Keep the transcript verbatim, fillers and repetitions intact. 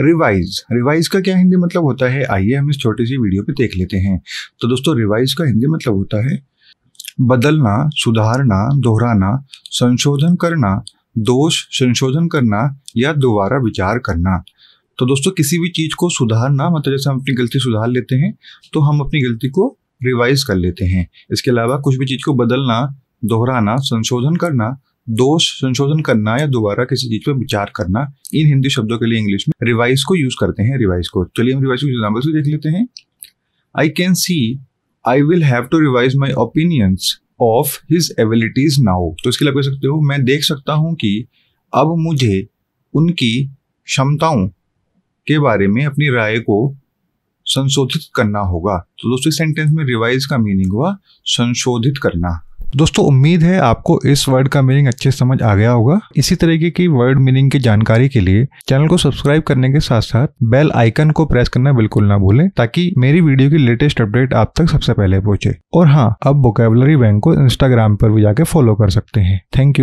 Revise, revise का क्या हिंदी मतलब होता है, आइए हम इस छोटी सी वीडियो पे देख लेते हैं। तो दोस्तों रिवाइज का हिंदी मतलब होता है बदलना, सुधारना, दोहराना, संशोधन करना, दोष संशोधन करना या दोबारा विचार करना। तो दोस्तों किसी भी चीज़ को सुधारना मतलब जैसे हम अपनी गलती सुधार लेते हैं तो हम अपनी गलती को रिवाइज कर लेते हैं। इसके अलावा कुछ भी चीज़ को बदलना, दोहराना, संशोधन करना, दोष संशोधन करना या दोबारा किसी चीज़ पर विचार करना, इन हिंदी शब्दों के लिए इंग्लिश में रिवाइज को यूज़ करते हैं। रिवाइज को चलिए हम रिवाइज को एग्जाम्पल्स भी देख लेते हैं। I can see I will have to revise my opinions of his abilities now. तो इसके लिए कह सकते हो मैं देख सकता हूँ कि अब मुझे उनकी क्षमताओं के बारे में अपनी राय को संशोधित करना होगा। तो दोस्तों इस सेंटेंस में रिवाइज का मीनिंग हुआ संशोधित करना। दोस्तों उम्मीद है आपको इस वर्ड का मीनिंग अच्छे समझ आ गया होगा। इसी तरीके की वर्ड मीनिंग की जानकारी के लिए चैनल को सब्सक्राइब करने के साथ साथ बेल आइकन को प्रेस करना बिल्कुल ना भूलें ताकि मेरी वीडियो की लेटेस्ट अपडेट आप तक सबसे पहले पहुंचे। और हाँ, अब वोकैबुलरी बैंक को इंस्टाग्राम पर भी जाके फॉलो कर सकते हैं। Thank you.